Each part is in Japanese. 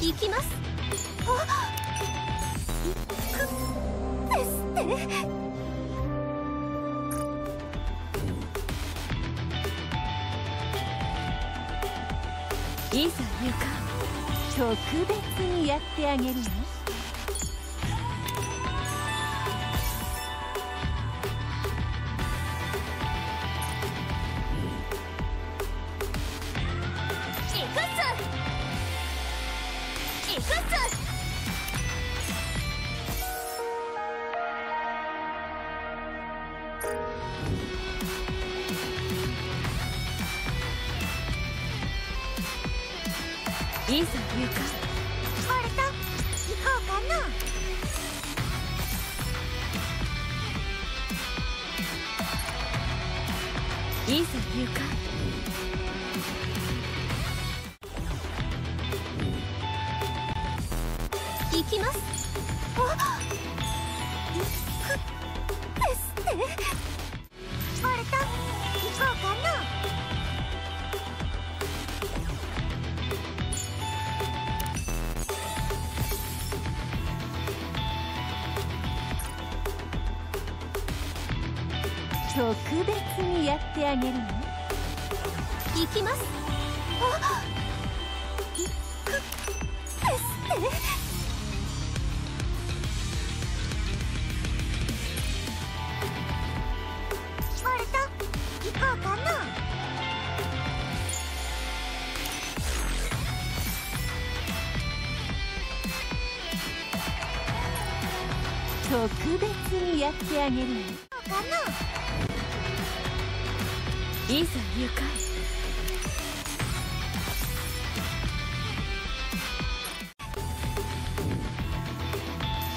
行きます。あっ、ですって。いざ行こう。特別にやってあげるよ。いいぞ、ゆうか。ボルト、行こうかな。いいぞ、ゆうか。行きます。あっ、ですって。ボルト、行こうかな。特別にやってあげるね。行きます。あっ、ですって。ボルト、行こうかな。特別にやってあげるね。行こうかな。いいぞ、ゆうか。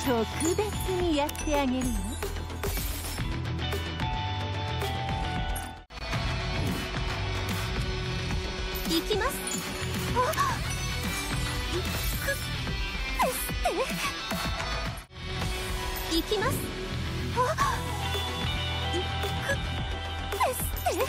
特別にやってあげるよ。行きます。あっ、ですって。行きます。あっ、ですって。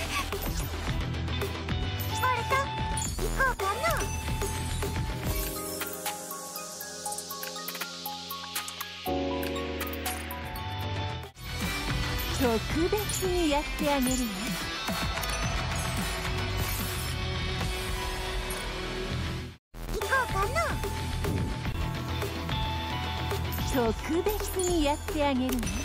特別にやってあげるよ。行こうかな。特別にやってあげるよ。